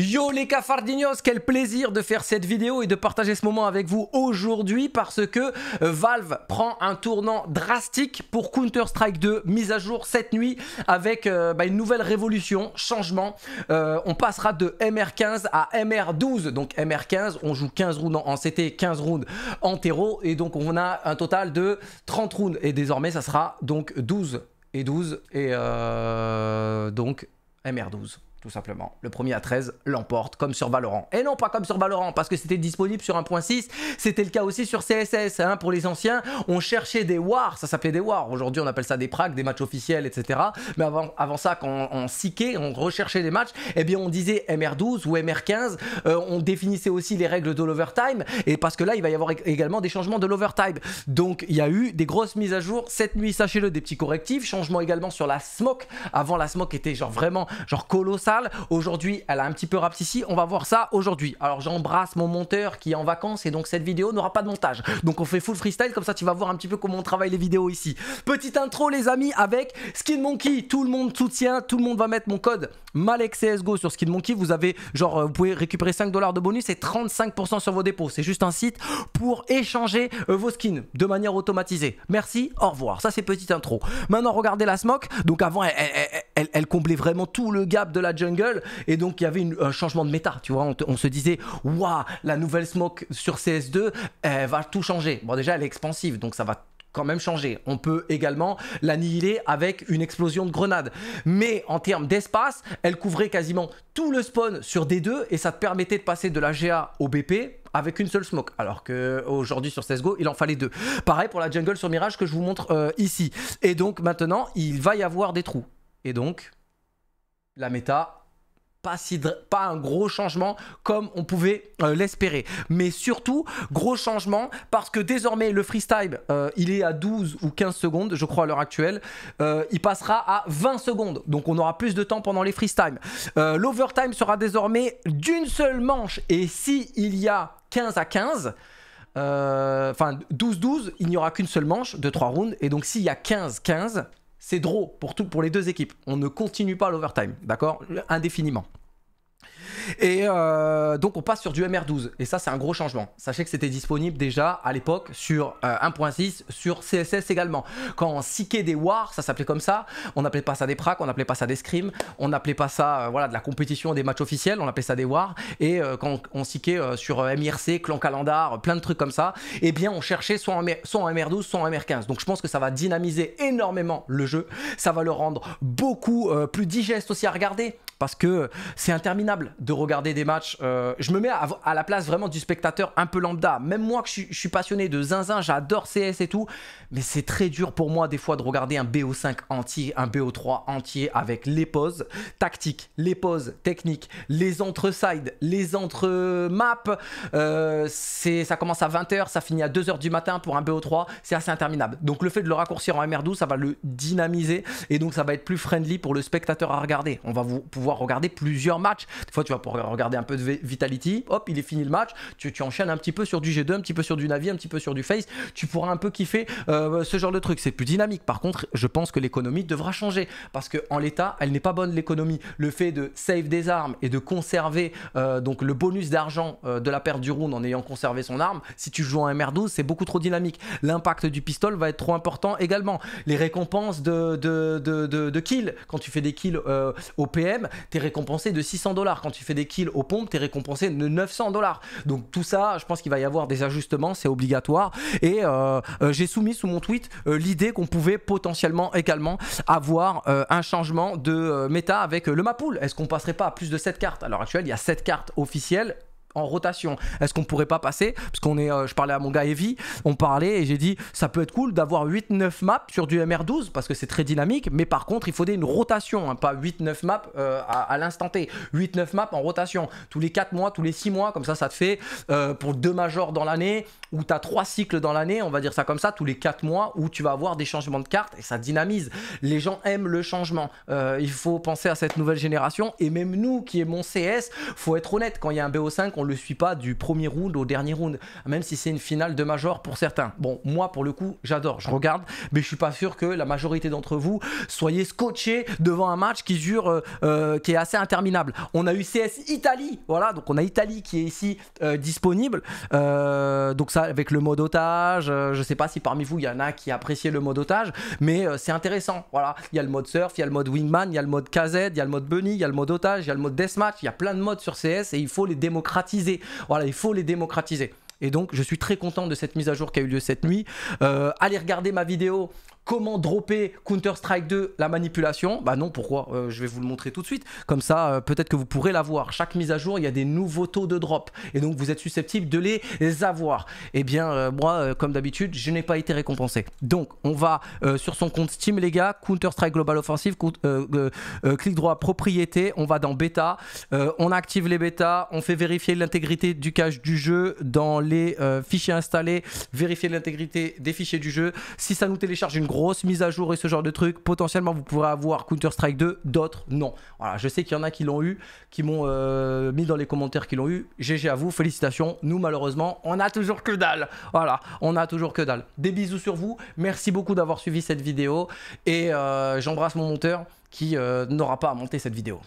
Yo les cafardinhos, quel plaisir de faire cette vidéo et de partager ce moment avec vous aujourd'hui parce que Valve prend un tournant drastique pour Counter-Strike 2, mise à jour cette nuit avec une nouvelle révolution, changement. On passera de MR15 à MR12, donc MR15, on joue 15 rounds en CT, 15 rounds en terreau et donc on a un total de 30 rounds et désormais ça sera donc 12 et 12 et donc MR12. Tout simplement, le premier à 13 l'emporte comme sur Valorant. Et non pas comme sur Valorant parce que c'était disponible sur 1.6, c'était le cas aussi sur CSS. Hein, pour les anciens, on cherchait des wars, ça s'appelait des wars. Aujourd'hui on appelle ça des pracs, des matchs officiels, etc. Mais avant ça, quand on siquait, on recherchait des matchs, eh bien on disait MR12 ou MR15. On définissait aussi les règles de l'overtime et parce que là il va y avoir également des changements de l'overtime. Donc il y a eu des grosses mises à jour cette nuit, sachez-le, des petits correctifs, changement également sur la smoke. Avant la smoke était genre vraiment genre colossale. Aujourd'hui elle a un petit peu rapetissi, on va voir ça aujourd'hui. Alors j'embrasse mon monteur qui est en vacances et donc cette vidéo n'aura pas de montage, donc on fait full freestyle, comme ça tu vas voir un petit peu comment on travaille les vidéos ici. Petite intro les amis avec Skin Monkey, tout le monde soutient, tout le monde va mettre mon code Malek CSGO sur Skin Monkey. Vous avez genre, vous pouvez récupérer 5 $ de bonus et 35% sur vos dépôts. C'est juste un site pour échanger vos skins de manière automatisée. Merci, au revoir. Ça c'est petite intro. Maintenant regardez la smoke, donc avant elle comblait vraiment tout le gap de la jungle et donc il y avait un changement de méta, tu vois, on se disait waouh, la nouvelle smoke sur CS2 elle va tout changer. Bon déjà elle est expansive donc ça va quand même changer, on peut également l'annihiler avec une explosion de grenade, mais en termes d'espace elle couvrait quasiment tout le spawn sur D2 et ça te permettait de passer de la GA au BP avec une seule smoke, alors qu'aujourd'hui sur CSGO il en fallait deux. Pareil pour la jungle sur Mirage que je vous montre ici. Et donc maintenant il va y avoir des trous et donc la méta, pas un gros changement comme on pouvait l'espérer. Mais surtout, gros changement parce que désormais le freestyle, il est à 12 ou 15 secondes, je crois à l'heure actuelle. Il passera à 20 secondes, donc on aura plus de temps pendant les freestyles. L'overtime sera désormais d'une seule manche et si il y a 15 à 15... Enfin 12-12, il n'y aura qu'une seule manche de 3 rounds et donc s'il y a 15-15... C'est drôle pour les deux équipes. On ne continue pas l'overtime, d'accord, indéfiniment. Et donc on passe sur du MR12. Et ça c'est un gros changement. Sachez que c'était disponible déjà à l'époque sur 1.6, sur CSS également. Quand on siquait des wars, ça s'appelait comme ça. On n'appelait pas ça des pracs, on n'appelait pas ça des scrims, on n'appelait pas ça voilà, de la compétition, des matchs officiels, on appelait ça des wars. Et quand on siquait sur MIRC, clan calendar, plein de trucs comme ça, eh bien on cherchait soit en MR12, soit en MR15. Donc je pense que ça va dynamiser énormément le jeu. Ça va le rendre beaucoup plus digeste aussi à regarder parce que c'est interminable de regarder des matchs. Je me mets à la place vraiment du spectateur un peu lambda. Même moi que je suis passionné de zinzin, j'adore CS et tout, mais c'est très dur pour moi des fois de regarder un BO5 entier, un BO3 entier avec les pauses tactiques, les pauses techniques, les entre-sides, les entre-maps. Ça commence à 20 h, ça finit à 2 h du matin pour un BO3, c'est assez interminable. Donc le fait de le raccourcir en MR12, ça va le dynamiser et donc ça va être plus friendly pour le spectateur à regarder. On va pouvoir regarder plusieurs matchs. Des fois tu vas pouvoir regarder un peu de Vitality, hop il est fini le match, tu enchaînes un petit peu sur du G2, un petit peu sur du Navi, un petit peu sur du Face, tu pourras un peu kiffer ce genre de truc, c'est plus dynamique. Par contre je pense que l'économie devra changer parce qu'en l'état elle n'est pas bonne l'économie. Le fait de save des armes et de conserver donc le bonus d'argent de la perte du round en ayant conservé son arme, si tu joues en MR12 c'est beaucoup trop dynamique. L'impact du pistol va être trop important également. Les récompenses de kills, quand tu fais des kills au PM, t'es récompensé de 600 $. Quand tu fais des kills aux pompes, t'es récompensé de 900 $. Donc tout ça, je pense qu'il va y avoir des ajustements, c'est obligatoire. Et j'ai soumis sous mon tweet l'idée qu'on pouvait potentiellement également avoir un changement de méta avec le mapoule. Est-ce qu'on passerait pas à plus de 7 cartes? À l'heure actuelle, il y a 7 cartes officielles en rotation. Est-ce qu'on pourrait pas passer, parce qu'on est, je parlais à mon gars Evie, on parlait et j'ai dit ça peut être cool d'avoir 8-9 maps sur du MR12 parce que c'est très dynamique, mais par contre il faudrait une rotation, hein, pas 8-9 maps à l'instant T, 8-9 maps en rotation, tous les 4 mois, tous les 6 mois, comme ça ça te fait pour 2 majors dans l'année, ou tu as 3 cycles dans l'année, on va dire ça comme ça, tous les 4 mois où tu vas avoir des changements de cartes et ça dynamise. Les gens aiment le changement, il faut penser à cette nouvelle génération et même nous qui aimons CS, faut être honnête, quand il y a un BO5, on le suit pas du premier round au dernier round, même si c'est une finale de major pour certains. Bon, moi pour le coup j'adore, je regarde, mais je suis pas sûr que la majorité d'entre vous soyez scotchés devant un match qui dure qui est assez interminable. On a eu CS Italie, voilà, donc on a Italie qui est ici disponible, donc ça avec le mode otage, je sais pas si parmi vous il y en a qui appréciaient le mode otage, mais c'est intéressant, voilà, il y a le mode surf, il y a le mode wingman, il y a le mode KZ, il y a le mode bunny, il y a le mode otage, il y a le mode deathmatch, il y a plein de modes sur CS et il faut les démocratiser, voilà, il faut les démocratiser. Et donc je suis très content de cette mise à jour qui a eu lieu cette nuit. Allez regarder ma vidéo comment dropper Counter-Strike 2 la manipulation. Bah non, pourquoi, je vais vous le montrer tout de suite. Comme ça peut-être que vous pourrez l'avoir. Chaque mise à jour il y a des nouveaux taux de drop et donc vous êtes susceptible de les avoir. Et bien moi comme d'habitude je n'ai pas été récompensé. Donc on va sur son compte Steam les gars, Counter-Strike Global Offensive, clic droit propriété, on va dans bêta, on active les bêtas, on fait vérifier l'intégrité du cache du jeu dans les fichiers installés, vérifier l'intégrité des fichiers du jeu. Si ça nous télécharge une grosse mise à jour et ce genre de truc, potentiellement vous pourrez avoir Counter-Strike 2, d'autres non. Voilà, je sais qu'il y en a qui l'ont eu, qui m'ont mis dans les commentaires qui l'ont eu. GG à vous, félicitations. Nous malheureusement, on a toujours que dalle. Voilà, on a toujours que dalle. Des bisous sur vous. Merci beaucoup d'avoir suivi cette vidéo et j'embrasse mon monteur qui n'aura pas à monter cette vidéo.